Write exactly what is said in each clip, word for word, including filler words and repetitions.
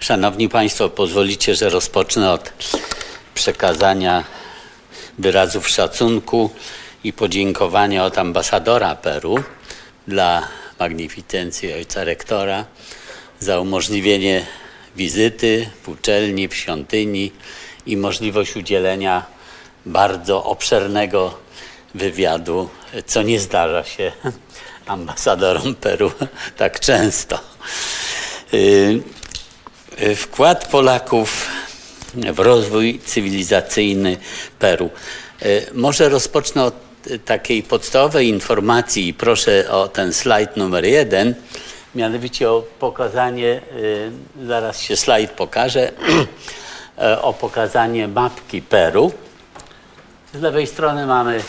Szanowni Państwo, pozwolicie, że rozpocznę od przekazania wyrazów szacunku i podziękowania od ambasadora Peru dla magnificencji ojca rektora za umożliwienie wizyty w uczelni, w świątyni i możliwość udzielenia bardzo obszernego wywiadu, co nie zdarza się ambasadorom Peru tak często. Wkład Polaków w rozwój cywilizacyjny Peru. Może rozpocznę od takiej podstawowej informacji i proszę o ten slajd numer jeden, mianowicie o pokazanie, zaraz się slajd pokaże, o pokazanie mapki Peru. Z lewej strony mamy,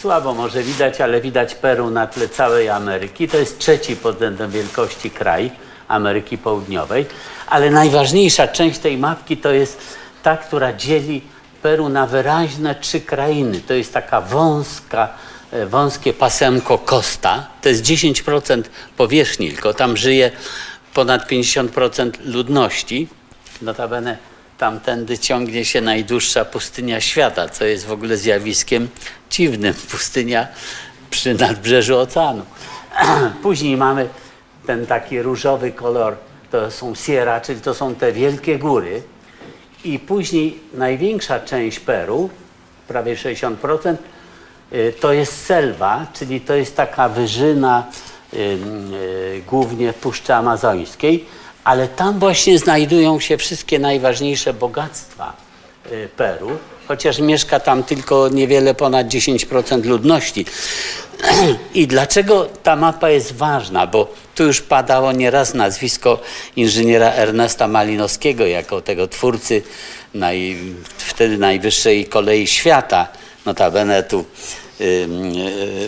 słabo może widać, ale widać Peru na tle całej Ameryki. To jest trzeci pod względem wielkości kraj Ameryki Południowej, ale najważniejsza część tej mapki to jest ta, która dzieli Peru na wyraźne trzy krainy. To jest taka wąska, wąskie pasemko Costa. To jest dziesięć procent powierzchni, tylko tam żyje ponad pięćdziesiąt procent ludności. Notabene tamtędy ciągnie się najdłuższa pustynia świata, co jest w ogóle zjawiskiem dziwnym. Pustynia przy nadbrzeżu oceanu. Później mamy ten taki różowy kolor, to są Sierra, czyli to są te wielkie góry. I później największa część Peru, prawie sześćdziesiąt procent, to jest selwa, czyli to jest taka wyżyna głównie Puszczy Amazońskiej, ale tam właśnie znajdują się wszystkie najważniejsze bogactwa Peru, chociaż mieszka tam tylko niewiele ponad dziesięć procent ludności. I dlaczego ta mapa jest ważna? Bo tu już padało nieraz nazwisko inżyniera Ernesta Malinowskiego jako tego twórcy naj, wtedy najwyższej kolei świata. Notabene tu y,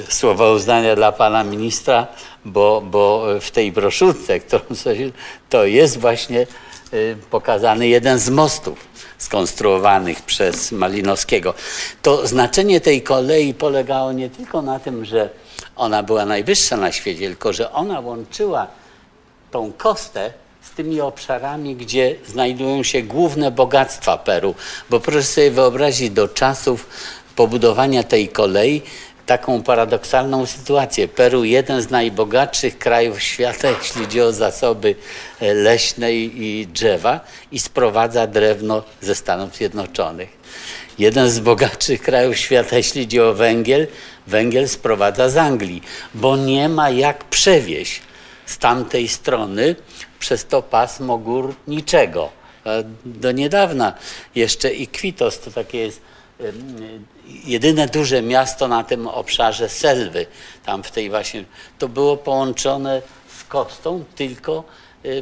y, słowa uznania dla pana ministra, bo, bo w tej broszurce, którą sobie, to jest właśnie y, pokazany jeden z mostów skonstruowanych przez Malinowskiego. To znaczenie tej kolei polegało nie tylko na tym, że ona była najwyższa na świecie, tylko że ona łączyła tą Costę z tymi obszarami, gdzie znajdują się główne bogactwa Peru. Bo proszę sobie wyobrazić do czasów pobudowania tej kolei taką paradoksalną sytuację. Peru jeden z najbogatszych krajów świata, jeśli chodzi o zasoby leśne i drzewa, i sprowadza drewno ze Stanów Zjednoczonych. Jeden z bogatszych krajów świata, jeśli chodzi o węgiel, węgiel sprowadza z Anglii, bo nie ma jak przewieźć z tamtej strony przez to pasmo gór niczego. Do niedawna jeszcze Iquitos, to takie jest jedyne duże miasto na tym obszarze selwy, tam w tej właśnie, to było połączone z Costą tylko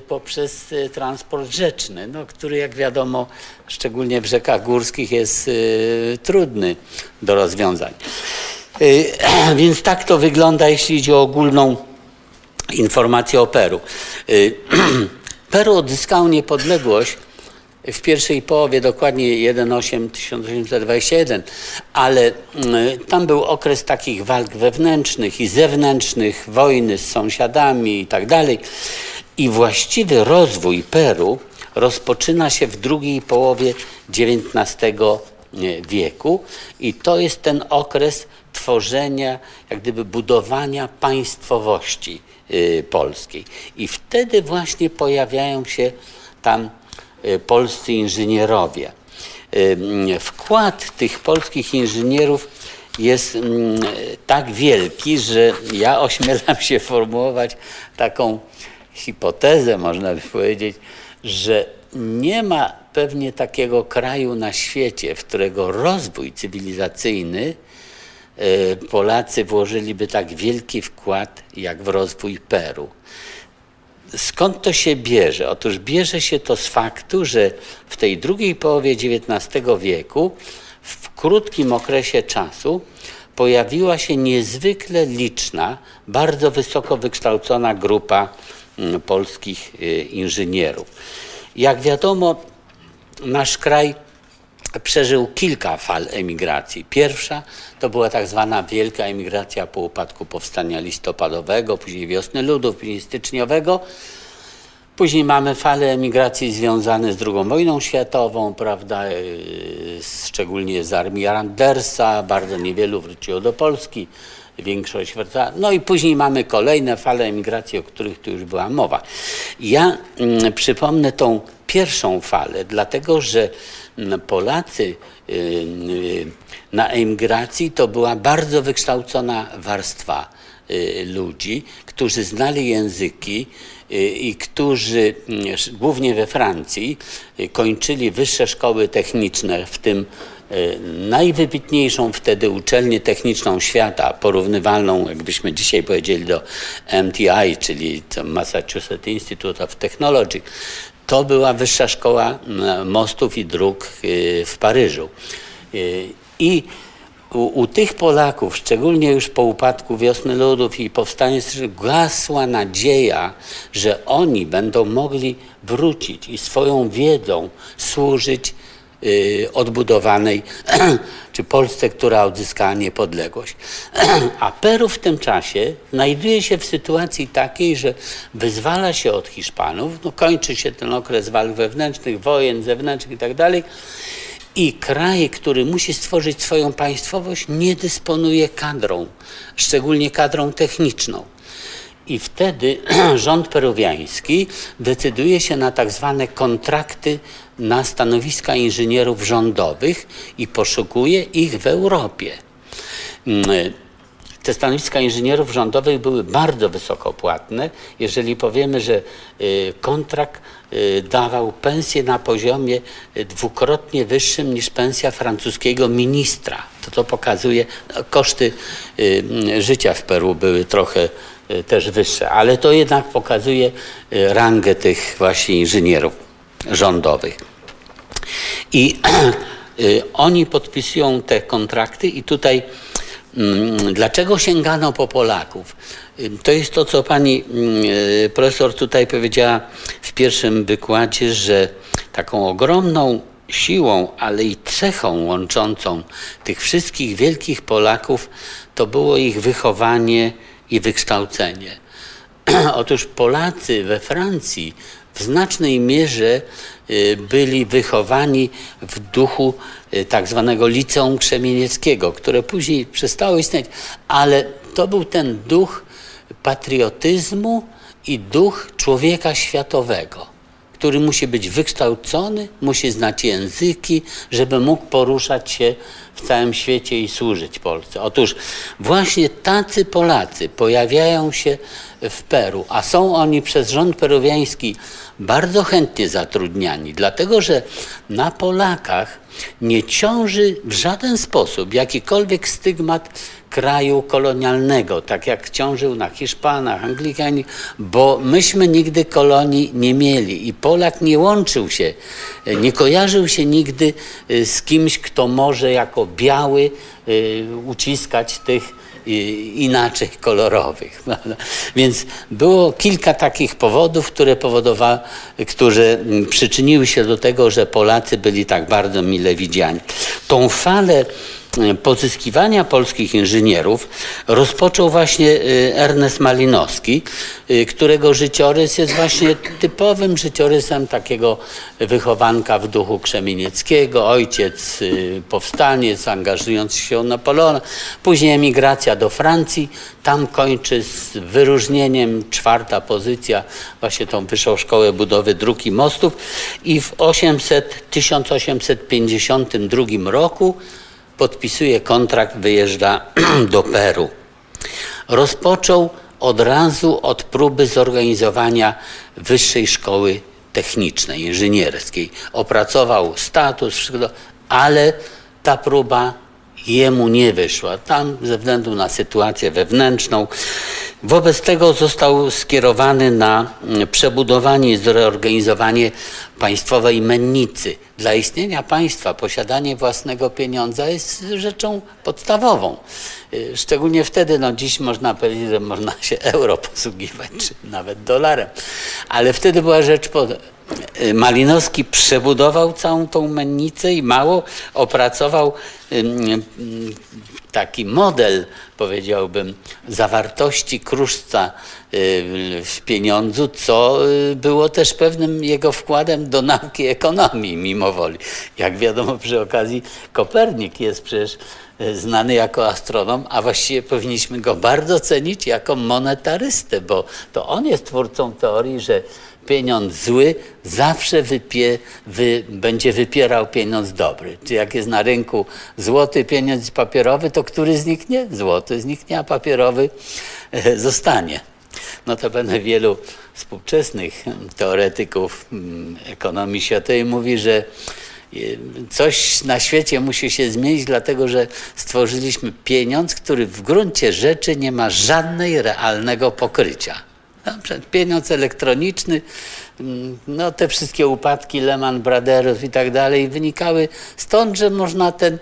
poprzez transport rzeczny, no, który jak wiadomo, szczególnie w rzekach górskich jest y, trudny do rozwiązań. Y, więc tak to wygląda, jeśli idzie o ogólną informację o Peru. Y, Peru odzyskało niepodległość w pierwszej połowie, dokładnie tysiąc osiemset dwadzieścia jeden, ale y, tam był okres takich walk wewnętrznych i zewnętrznych, wojny z sąsiadami i tak dalej. I właściwy rozwój Peru rozpoczyna się w drugiej połowie dziewiętnastego wieku i to jest ten okres tworzenia, jak gdyby budowania państwowości polskiej. I wtedy właśnie pojawiają się tam polscy inżynierowie. Wkład tych polskich inżynierów jest tak wielki, że ja ośmielam się formułować taką hipotezę, można by powiedzieć, że nie ma pewnie takiego kraju na świecie, w którego rozwój cywilizacyjny Polacy włożyliby tak wielki wkład jak w rozwój Peru. Skąd to się bierze? Otóż bierze się to z faktu, że w tej drugiej połowie dziewiętnastego wieku w krótkim okresie czasu pojawiła się niezwykle liczna, bardzo wysoko wykształcona grupa polskich inżynierów. Jak wiadomo, nasz kraj przeżył kilka fal emigracji. Pierwsza to była tak zwana wielka emigracja po upadku powstania listopadowego, później wiosny ludów, później styczniowego. Później mamy fale emigracji związane z drugą wojną światową, prawda, szczególnie z armii Randersa, bardzo niewielu wróciło do Polski, większość wraca. No i później mamy kolejne fale emigracji, o których tu już była mowa. Ja mm, przypomnę tą pierwszą falę, dlatego że Polacy y, y, na emigracji to była bardzo wykształcona warstwa y, ludzi, którzy znali języki, i którzy głównie we Francji kończyli wyższe szkoły techniczne, w tym najwybitniejszą wtedy uczelnię techniczną świata, porównywalną, jakbyśmy dzisiaj powiedzieli, do M T I, czyli Massachusetts Institute of Technology. To była Wyższa Szkoła Mostów i Dróg w Paryżu. I U, u tych Polaków, szczególnie już po upadku Wiosny Ludów i powstaniu, gasła nadzieja, że oni będą mogli wrócić i swoją wiedzą służyć y, odbudowanej czy Polsce, która odzyskała niepodległość. A Peru w tym czasie znajduje się w sytuacji takiej, że wyzwala się od Hiszpanów, no kończy się ten okres walk wewnętrznych, wojen zewnętrznych itd. I kraj, który musi stworzyć swoją państwowość, nie dysponuje kadrą, szczególnie kadrą techniczną. I wtedy rząd peruwiański decyduje się na tak zwane kontrakty na stanowiska inżynierów rządowych i poszukuje ich w Europie. Te stanowiska inżynierów rządowych były bardzo wysoko płatne. Jeżeli powiemy, że kontrakt dawał pensję na poziomie dwukrotnie wyższym niż pensja francuskiego ministra, to to pokazuje, koszty życia w Peru były trochę też wyższe, ale to jednak pokazuje rangę tych właśnie inżynierów rządowych. I oni podpisują te kontrakty i tutaj dlaczego sięgano po Polaków? To jest to, co pani profesor tutaj powiedziała w pierwszym wykładzie, że taką ogromną siłą, ale i cechą łączącą tych wszystkich wielkich Polaków to było ich wychowanie i wykształcenie. Otóż Polacy we Francji w znacznej mierze byli wychowani w duchu tak zwanego Liceum Krzemienieckiego, które później przestało istnieć, ale to był ten duch patriotyzmu i duch człowieka światowego, który musi być wykształcony, musi znać języki, żeby mógł poruszać się w całym świecie i służyć Polsce. Otóż właśnie tacy Polacy pojawiają się w Peru, a są oni przez rząd peruwiański bardzo chętnie zatrudniani, dlatego że na Polakach nie ciąży w żaden sposób jakikolwiek stygmat kraju kolonialnego, tak jak ciążył na Hiszpanach, Anglikanie, bo myśmy nigdy kolonii nie mieli i Polak nie łączył się, nie kojarzył się nigdy z kimś, kto może jako biały uciskać tych inaczej kolorowych. Więc było kilka takich powodów, które powodowały, które przyczyniły się do tego, że Polacy byli tak bardzo mile widziani. Tą falę pozyskiwania polskich inżynierów rozpoczął właśnie Ernest Malinowski, którego życiorys jest właśnie typowym życiorysem takiego wychowanka w duchu Krzemienieckiego. Ojciec powstaniec, angażując się na Polona. Później emigracja do Francji. Tam kończy z wyróżnieniem czwarta pozycja, właśnie tą Wyższą Szkołę Budowy Dróg i Mostów. I w tysiąc osiemset pięćdziesiątym drugim roku podpisuje kontrakt, wyjeżdża do Peru. Rozpoczął od razu od próby zorganizowania Wyższej Szkoły Technicznej, Inżynierskiej. Opracował status, wszystko, ale ta próba jemu nie wyszła. Tam ze względu na sytuację wewnętrzną. Wobec tego został skierowany na przebudowanie i zorganizowanie państwowej mennicy. Dla istnienia państwa posiadanie własnego pieniądza jest rzeczą podstawową. Szczególnie wtedy, no dziś można powiedzieć, że można się euro posługiwać, czy nawet dolarem. Ale wtedy była rzecz pod... Malinowski przebudował całą tą mennicę i mało opracował taki model, powiedziałbym, zawartości kruszca w pieniądzu, co było też pewnym jego wkładem do nauki ekonomii mimowoli. Jak wiadomo, przy okazji Kopernik jest przecież znany jako astronom, a właściwie powinniśmy go bardzo cenić jako monetarystę, bo to on jest twórcą teorii, że pieniądz zły zawsze wypie, wy, będzie wypierał pieniądz dobry. Czy jak jest na rynku złoty pieniądz papierowy, to który zniknie? Złoty zniknie, a papierowy zostanie. Notabene wielu współczesnych teoretyków ekonomii światowej mówi, że coś na świecie musi się zmienić, dlatego że stworzyliśmy pieniądz, który w gruncie rzeczy nie ma żadnego realnego pokrycia. Na przykład pieniądz elektroniczny, no te wszystkie upadki Lehman Brothers i tak dalej wynikały stąd, że można ten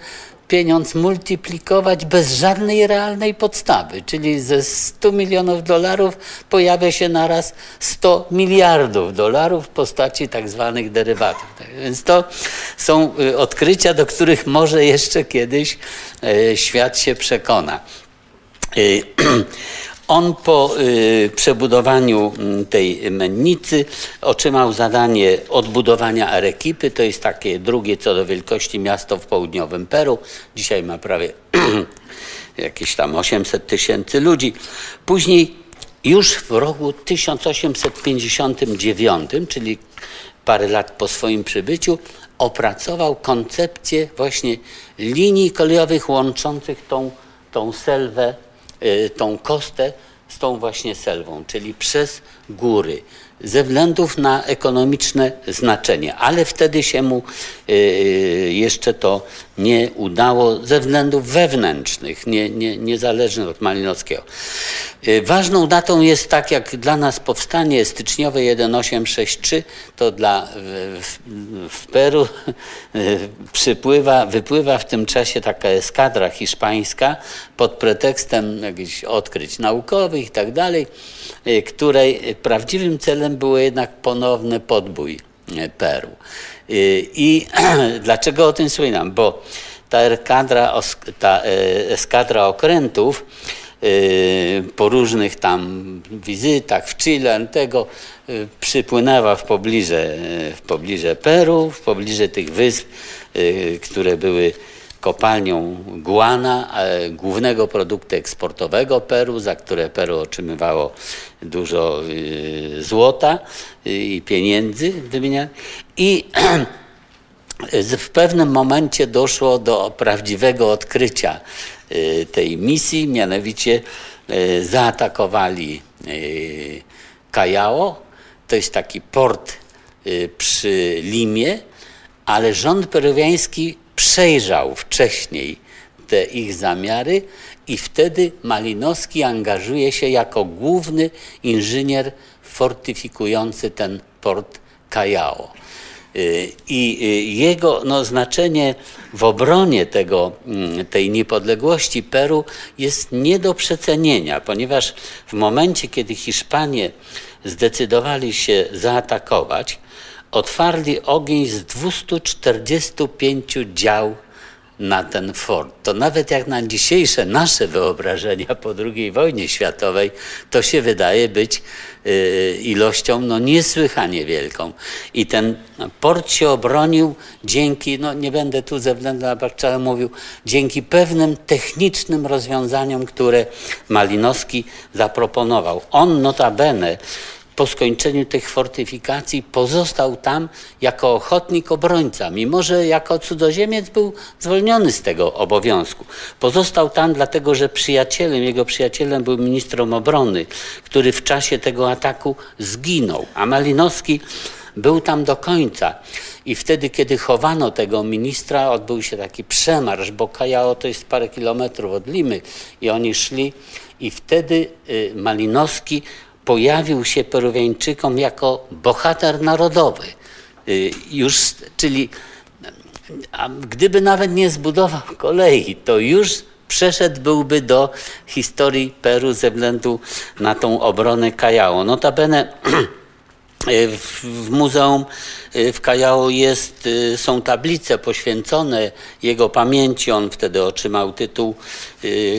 pieniądz multiplikować bez żadnej realnej podstawy, czyli ze stu milionów dolarów pojawia się naraz sto miliardów dolarów w postaci tak zwanych derywatów. Więc to są odkrycia, do których może jeszcze kiedyś świat się przekona. On po y, przebudowaniu tej mennicy otrzymał zadanie odbudowania Arequipy. To jest takie drugie co do wielkości miasto w południowym Peru. Dzisiaj ma prawie jakieś tam osiemset tysięcy ludzi. Później już w roku tysiąc osiemset pięćdziesiątym dziewiątym, czyli parę lat po swoim przybyciu, opracował koncepcję właśnie linii kolejowych łączących tą, tą selwę, tą Costę z tą właśnie selwą, czyli przez góry, ze względów na ekonomiczne znaczenie, ale wtedy się mu jeszcze to nie udało ze względów wewnętrznych, nie, nie, niezależnych od Malinowskiego. Ważną datą jest, tak jak dla nas powstanie styczniowe tysiąc osiemset sześćdziesiąt trzy, to dla w, w Peru przypływa, wypływa w tym czasie taka eskadra hiszpańska pod pretekstem jakichś odkryć naukowych i tak dalej, której prawdziwym celem było jednak ponowny podbój Peru. I, i dlaczego o tym wspominam? Bo ta, erkadra, ta eskadra okrętów po różnych tam wizytach w Chile tego przypłynęła w pobliże, w pobliże Peru, w pobliże tych wysp, które były kopalnią guana, głównego produktu eksportowego Peru, za które Peru otrzymywało dużo złota i pieniędzy wymienianych. I w pewnym momencie doszło do prawdziwego odkrycia tej misji, mianowicie zaatakowali Callao, to jest taki port przy Limie, ale rząd peruwiański przejrzał wcześniej te ich zamiary i wtedy Malinowski angażuje się jako główny inżynier fortyfikujący ten port Callao. I jego no, znaczenie w obronie tego, tej niepodległości Peru jest nie do przecenienia, ponieważ w momencie, kiedy Hiszpanie zdecydowali się zaatakować, otwarli ogień z dwustu czterdziestu pięciu dział na ten fort. To nawet jak na dzisiejsze nasze wyobrażenia po drugiej wojnie światowej, to się wydaje być ilością no, niesłychanie wielką. I ten port się obronił dzięki, no nie będę tu ze względu na Barczalę mówił, dzięki pewnym technicznym rozwiązaniom, które Malinowski zaproponował. On notabene po skończeniu tych fortyfikacji pozostał tam jako ochotnik obrońca, mimo że jako cudzoziemiec był zwolniony z tego obowiązku. Pozostał tam dlatego, że przyjacielem, jego przyjacielem był ministrem obrony, który w czasie tego ataku zginął, a Malinowski był tam do końca. I wtedy, kiedy chowano tego ministra, odbył się taki przemarsz, bo Callao to jest parę kilometrów od Limy i oni szli i wtedy y, Malinowski pojawił się Peruwiańczykom jako bohater narodowy. Już, czyli a gdyby nawet nie zbudował kolei, to już przeszedł byłby do historii Peru ze względu na tą obronę Callao. Notabene W muzeum w Callao jest, są tablice poświęcone jego pamięci. On wtedy otrzymał tytuł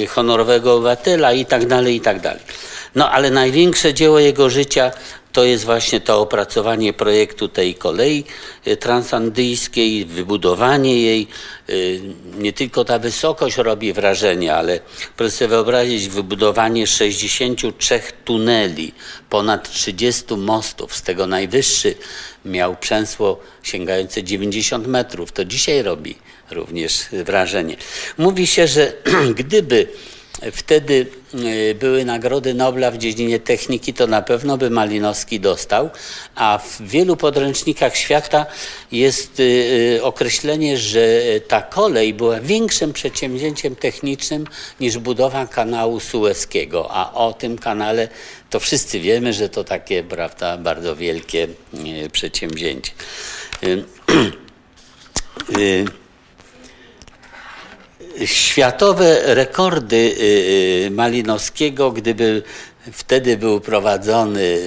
honorowego obywatela i tak dalej, i tak dalej. No ale największe dzieło jego życia to jest właśnie to opracowanie projektu tej kolei transandyjskiej, wybudowanie jej. Nie tylko ta wysokość robi wrażenie, ale proszę sobie wyobrazić wybudowanie sześćdziesięciu trzech tuneli, ponad trzydziestu mostów. Z tego najwyższy miał przęsło sięgające dziewięćdziesięciu metrów. To dzisiaj robi również wrażenie. Mówi się, że gdyby wtedy były nagrody Nobla w dziedzinie techniki, to na pewno by Malinowski dostał, a w wielu podręcznikach świata jest określenie, że ta kolej była większym przedsięwzięciem technicznym niż budowa kanału sueskiego, a o tym kanale to wszyscy wiemy, że to takie, prawda, bardzo wielkie przedsięwzięcie. Światowe rekordy Malinowskiego, gdyby wtedy był prowadzony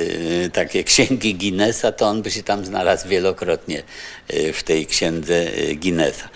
takie księgi Guinnessa, to on by się tam znalazł wielokrotnie w tej księdze Guinnessa.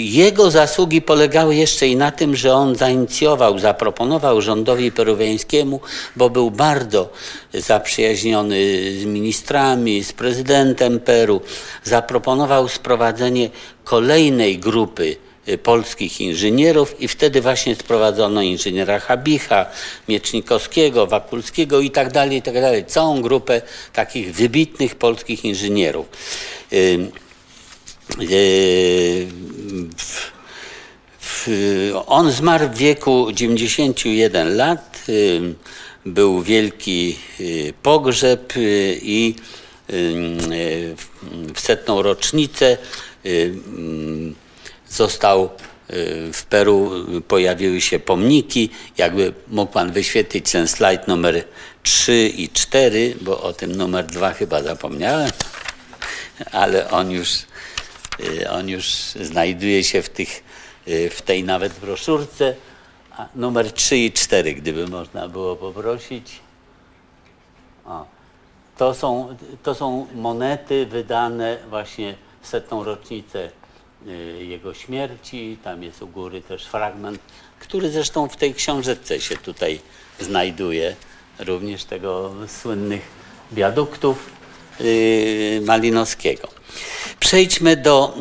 Jego zasługi polegały jeszcze i na tym, że on zainicjował, zaproponował rządowi peruwiańskiemu, bo był bardzo zaprzyjaźniony z ministrami, z prezydentem Peru, zaproponował sprowadzenie kolejnej grupy polskich inżynierów i wtedy właśnie sprowadzono inżyniera Habicha, Miecznikowskiego, Wakulskiego i tak dalej, i tak dalej. Całą grupę takich wybitnych polskich inżynierów. On zmarł w wieku dziewięćdziesięciu jeden lat, był wielki pogrzeb i w setną rocznicę został w Peru, pojawiły się pomniki. Jakby mógł pan wyświetlić ten slajd numer trzy i cztery, bo o tym numer dwa chyba zapomniałem, ale on już On już znajduje się w, tych, w tej nawet broszurce, a numer trzy i cztery, gdyby można było poprosić. O, to, są, to są monety wydane właśnie w setną rocznicę jego śmierci. Tam jest u góry też fragment, który zresztą w tej książeczce się tutaj znajduje, również tego słynnych wiaduktów Malinowskiego. Przejdźmy do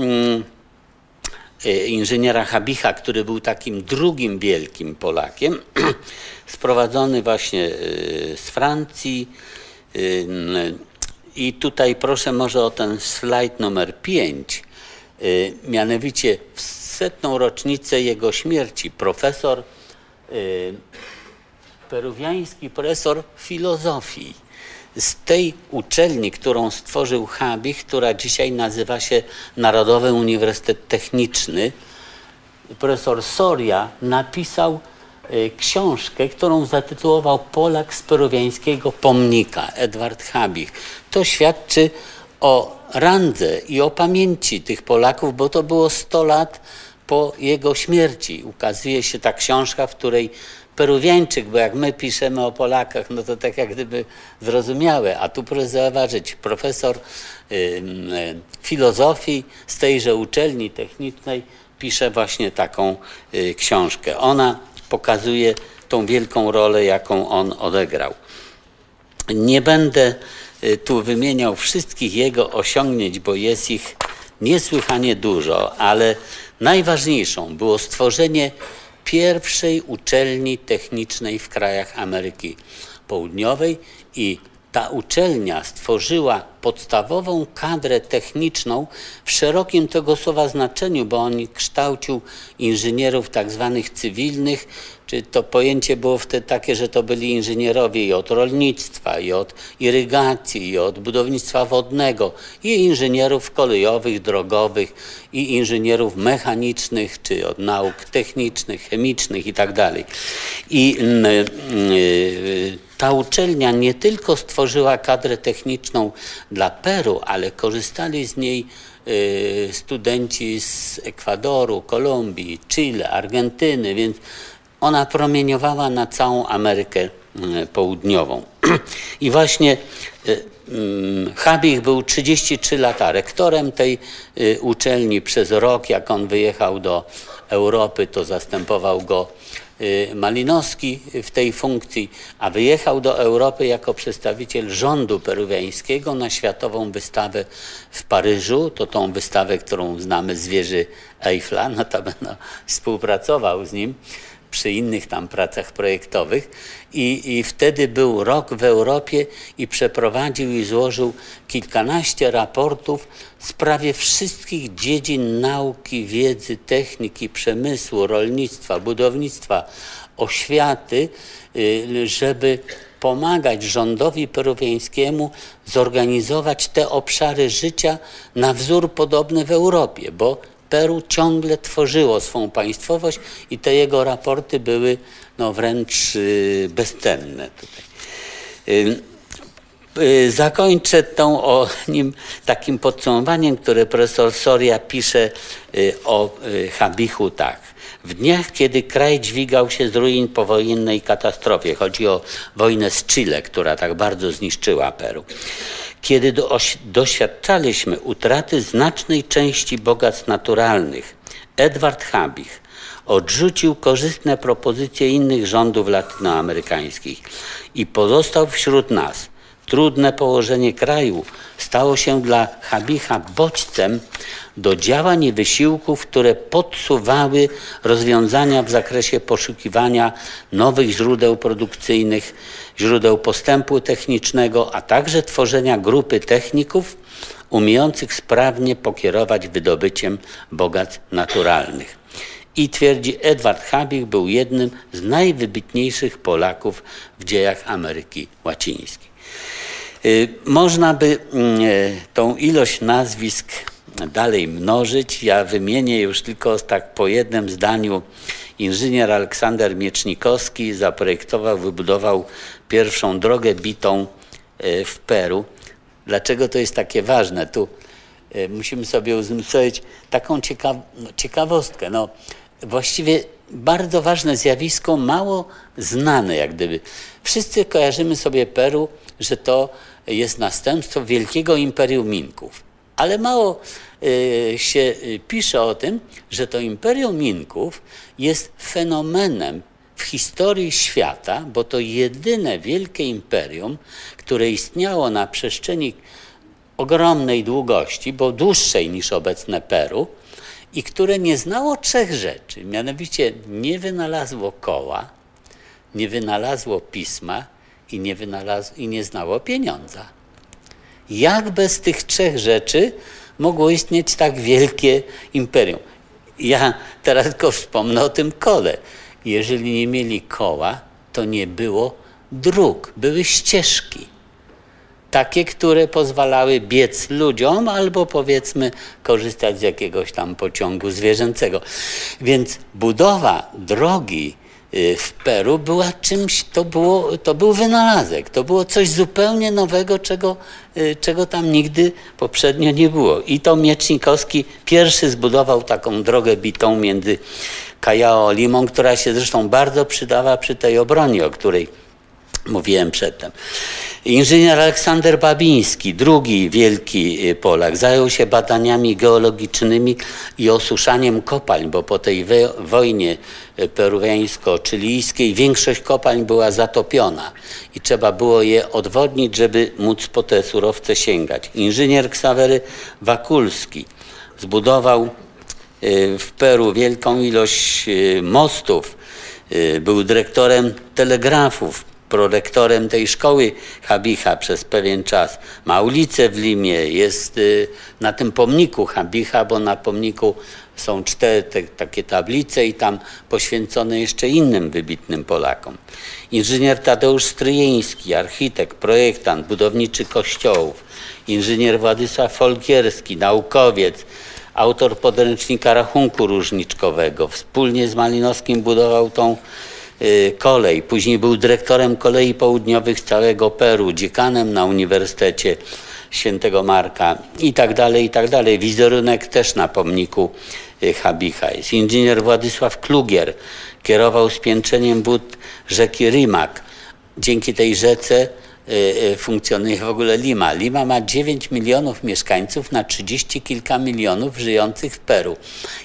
inżyniera Habicha, który był takim drugim wielkim Polakiem, sprowadzony właśnie z Francji. I tutaj proszę może o ten slajd numer pięć. Mianowicie w setną rocznicę jego śmierci profesor, peruwiański profesor filozofii z tej uczelni, którą stworzył Habich, która dzisiaj nazywa się Narodowy Uniwersytet Techniczny, profesor Soria napisał książkę, którą zatytułował Polak z peruwiańskiego pomnika, Edward Habich. To świadczy o randze i o pamięci tych Polaków, bo to było sto lat po jego śmierci. Ukazuje się ta książka, w której Peruwiańczyk, bo jak my piszemy o Polakach, no to tak jak gdyby zrozumiałe, a tu proszę zauważyć, profesor y, y, filozofii z tejże uczelni technicznej pisze właśnie taką y, książkę. Ona pokazuje tą wielką rolę, jaką on odegrał. Nie będę y, tu wymieniał wszystkich jego osiągnięć, bo jest ich niesłychanie dużo, ale najważniejszą było stworzenie pierwszej uczelni technicznej w krajach Ameryki Południowej i ta uczelnia stworzyła podstawową kadrę techniczną w szerokim tego słowa znaczeniu, bo on kształcił inżynierów tak zwanych cywilnych, czy to pojęcie było wtedy takie, że to byli inżynierowie i od rolnictwa, i od irygacji, i od budownictwa wodnego, i inżynierów kolejowych, drogowych, i inżynierów mechanicznych, czy od nauk technicznych, chemicznych i tak dalej. I ta uczelnia nie tylko stworzyła kadrę techniczną dla Peru, ale korzystali z niej y, studenci z Ekwadoru, Kolumbii, Chile, Argentyny, więc ona promieniowała na całą Amerykę Południową. I właśnie Habich był trzydzieści trzy lata rektorem tej uczelni. Przez rok, jak on wyjechał do Europy, to zastępował go Malinowski w tej funkcji, a wyjechał do Europy jako przedstawiciel rządu peruwiańskiego na Światową Wystawę w Paryżu. To tą wystawę, którą znamy z wieży Eiffla. Notabene współpracował z nim przy innych tam pracach projektowych i, i wtedy był rok w Europie i przeprowadził i złożył kilkanaście raportów z prawie wszystkich dziedzin nauki, wiedzy, techniki, przemysłu, rolnictwa, budownictwa, oświaty, żeby pomagać rządowi peruwiańskiemu zorganizować te obszary życia na wzór podobny w Europie, bo Peru ciągle tworzyło swą państwowość i te jego raporty były no, wręcz bezcenne. Tutaj. Zakończę tą o nim takim podsumowaniem, które profesor Soria pisze o Habichu tak. W dniach, kiedy kraj dźwigał się z ruin po wojennej katastrofie, chodzi o wojnę z Chile, która tak bardzo zniszczyła Peru, kiedy doświadczaliśmy utraty znacznej części bogactw naturalnych, Edward Habich odrzucił korzystne propozycje innych rządów latynoamerykańskich i pozostał wśród nas. Trudne położenie kraju stało się dla Habicha bodźcem do działań i wysiłków, które podsuwały rozwiązania w zakresie poszukiwania nowych źródeł produkcyjnych, źródeł postępu technicznego, a także tworzenia grupy techników umiejących sprawnie pokierować wydobyciem bogactw naturalnych. I twierdzi, Edward Habich był jednym z najwybitniejszych Polaków w dziejach Ameryki Łacińskiej. Można by tą ilość nazwisk dalej mnożyć. Ja wymienię już tylko tak po jednym zdaniu. Inżynier Aleksander Miecznikowski zaprojektował, wybudował pierwszą drogę bitą w Peru. Dlaczego to jest takie ważne? Tu musimy sobie uzmysłowić taką cieka- ciekawostkę. No, właściwie bardzo ważne zjawisko, mało znane jak gdyby. Wszyscy kojarzymy sobie Peru, że to jest następstwo wielkiego imperium Minków. Ale mało y, się pisze o tym, że to imperium Minków jest fenomenem w historii świata, bo to jedyne wielkie imperium, które istniało na przestrzeni ogromnej długości, bo dłuższej niż obecne Peru, i które nie znało trzech rzeczy. Mianowicie nie wynalazło koła, nie wynalazło pisma i nie, wynalazło, i nie znało pieniądza. Jak bez tych trzech rzeczy mogło istnieć tak wielkie imperium? Ja teraz tylko wspomnę o tym kole. Jeżeli nie mieli koła, to nie było dróg, były ścieżki. Takie, które pozwalały biec ludziom albo powiedzmy korzystać z jakiegoś tam pociągu zwierzęcego. Więc budowa drogi w Peru była czymś, to, było, to był wynalazek, to było coś zupełnie nowego, czego, czego tam nigdy poprzednio nie było. I to Miecznikowski pierwszy zbudował taką drogę bitą między Callao a Limą, która się zresztą bardzo przydała przy tej obronie, o której mówiłem przedtem. Inżynier Aleksander Babiński, drugi wielki Polak, zajął się badaniami geologicznymi i osuszaniem kopalń, bo po tej wojnie peruwiańsko-chilijskiej większość kopalń była zatopiona i trzeba było je odwodnić, żeby móc po te surowce sięgać. Inżynier Ksawery Wakulski zbudował w Peru wielką ilość mostów, był dyrektorem telegrafów, prorektorem tej szkoły Habicha przez pewien czas. Ma ulicę w Limie, jest na tym pomniku Habicha, bo na pomniku są cztery te, takie tablice i tam poświęcone jeszcze innym wybitnym Polakom. Inżynier Tadeusz Stryjeński, architekt, projektant, budowniczy kościołów. Inżynier Władysław Folgierski, naukowiec, autor podręcznika rachunku różniczkowego. Wspólnie z Malinowskim budował tą kolej, później był dyrektorem kolei południowych całego Peru, dziekanem na Uniwersytecie Świętego Marka i tak dalej, i tak dalej. Wizerunek też na pomniku Habicha jest. Inżynier Władysław Klugier kierował spiętrzeniem wód rzeki Rimac, dzięki tej rzece funkcjonuje w ogóle Lima. Lima ma dziewięć milionów mieszkańców na trzydzieści kilka milionów żyjących w Peru.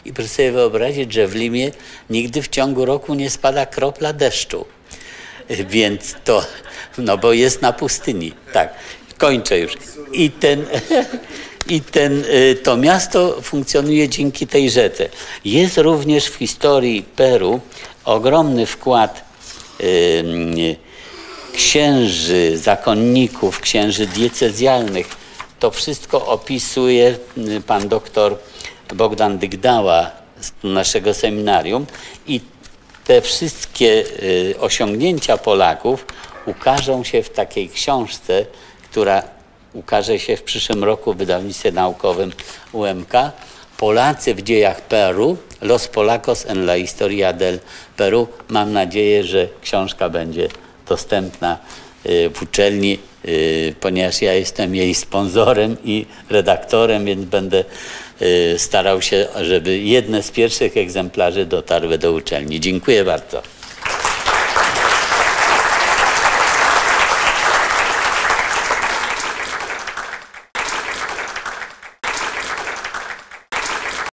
I proszę sobie wyobrazić, że w Limie nigdy w ciągu roku nie spada kropla deszczu. Więc to, no bo jest na pustyni. Tak, kończę już. I ten... I ten, to miasto funkcjonuje dzięki tej rzece. Jest również w historii Peru ogromny wkład yy, księży, zakonników, księży diecezjalnych. To wszystko opisuje pan doktor Bogdan Dygdała z naszego seminarium. I te wszystkie yy, osiągnięcia Polaków ukażą się w takiej książce, która ukaże się w przyszłym roku w wydawnictwie naukowym U M K. Polacy w dziejach Peru, Los Polacos en la historia del Peru. Mam nadzieję, że książka będzie dostępna w uczelni, ponieważ ja jestem jej sponsorem i redaktorem, więc będę starał się, żeby jedne z pierwszych egzemplarzy dotarły do uczelni. Dziękuję bardzo.